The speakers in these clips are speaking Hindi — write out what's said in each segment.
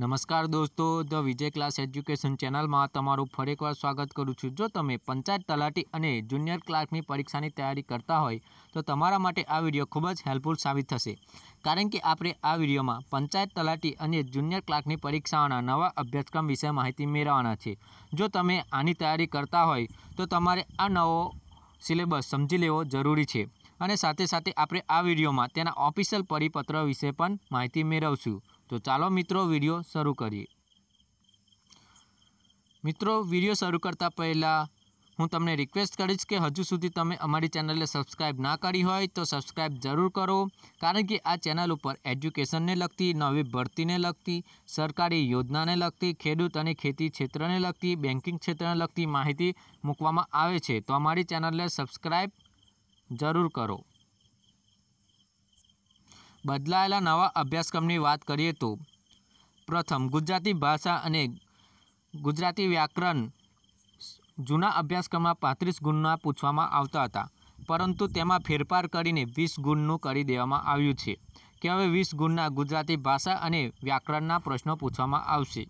नमस्कार दोस्तों, ધ વિજય ક્લાસ એજ્યુકેશન ચેનલમાં તમારું ફરી એકવાર સ્વાગત કરું છું। જો તમે પંચાયત તલાટી અને જુનિયર ક્લાર્કની પરીક્ષાની તૈયારી કરતા હોય તો તમારા માટે આ વિડીયો ખૂબ જ હેલ્પફુલ સાબિત થશે, કારણ કે આપણે આ વિડીયોમાં પંચાયત તલાટી અને જુનિયર ક્લાર્કની પરીક્ષાઓના નવા અભ્યાસક્રમ વિશે માહિતી મેળવવાના છે। જો તમે આની તૈયારી કરતા હોય તો તમારે આ નવો સિલેબસ સમજી લેવો જરૂરી છે અને સાથે સાથે આપણે આ વિડીયોમાં તેના ઓફિશિયલ પરિપત્ર વિશે પણ માહિતી મેળવશું। तो चलो मित्रों वीडियो शुरू करिए। मित्रों वीडियो शुरू करता पहला हूँ तमने रिक्वेस्ट करीश कि हजू सुधी तमे अमारी चेनल सब्सक्राइब ना करी होय तो सब्सक्राइब जरूर करो, कारण कि आ चेनल पर एज्युकेशन ने लगती, नवी भर्ती ने लगती, सरकारी योजना ने लगती, खेडूत और खेती क्षेत्र ने लगती, बैंकिंग क्षेत्र ने लगती माहिती मूकवामां आवे छे। तो अमारी चेनल सब्सक्राइब जरूर करो। बदलायेला नवा अभ्यासक्रमनी बात करिए तो प्रथम गुजराती भाषा अने गुजराती व्याकरण जूना अभ्यासक्रम में 35 गुणना पूछवामां आवता हता, परंतु तेमां फेरफार करीने 20 गुणनुं करी देवामां आव्युं छे के हवे 20 गुणना गुजराती भाषा अने व्याकरणना प्रश्नो पूछवामां आवशे।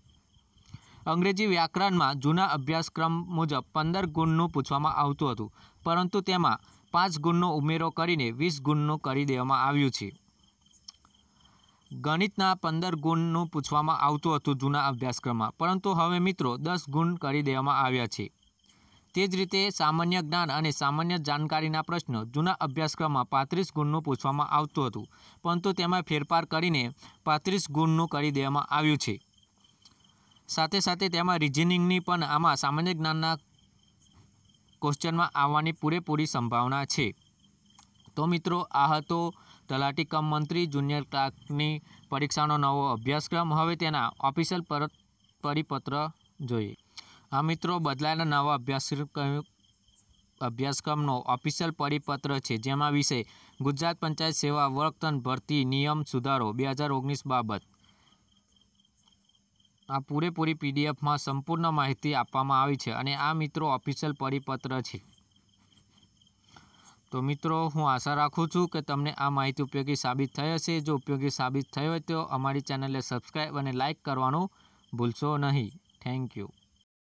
अंग्रेजी व्याकरण में जूना अभ्यासक्रम मुजब 15 गुणनुं पूछवामां आवतुं हतुं, परंतु तेमां 5 गुणनो उमेरो करीने 20 गुणनुं करी देवामां आव्युं छे। गणितना 15 गुणनु पूछवामां आवतुं हतुं जूना अभ्यासक्रम में, परंतु हवे मित्रों 10 गुण करी देवामां आव्या छे। ते ज रीते सामान्य ज्ञान अने सामान्य जानकारीना प्रश्नो जूना अभ्यासक्रम में 35 गुणनु पूछवामां आवतुं हतुं, परंतु तेमां फेरफार करीने 35 गुणनु करी देवामां आव्युं छे। साथे साथे तेमां रिजनिंगनी पण आमां सामान्य ज्ञानना क्वेश्चन में आववानी पूरेपूरी संभावना छे। तो मित्रों आ हतो तलाटी कम मंत्री जूनियर क्लार्कनी परीक्षानो नवो अभ्यासक्रम। हवे तेना ऑफिशियल परिपत्र जोईए। आ मित्रों बदलायेला नवा अभ्यासक्रमनो ऑफिशियल परिपत्र छे, जेमां विषय गुजरात पंचायत सेवा वर्तन भर्ती नियम सुधारो 2019 बाबत। आ पूरेपूरी पीडीएफ में संपूर्ण माहिती आपवामां आवी छे अने आ मित्रों ऑफिशियल परिपत्र छे। तो मित्रों हूँ आशा राखूँ छूँ कि तमने आ माहिती उपयोगी साबित थई हशे। जो उपयोगी साबित थई होय तो अमारी चेनलने सब्सक्राइब और लाइक करवानुं भूलशो नहीं। Thank you.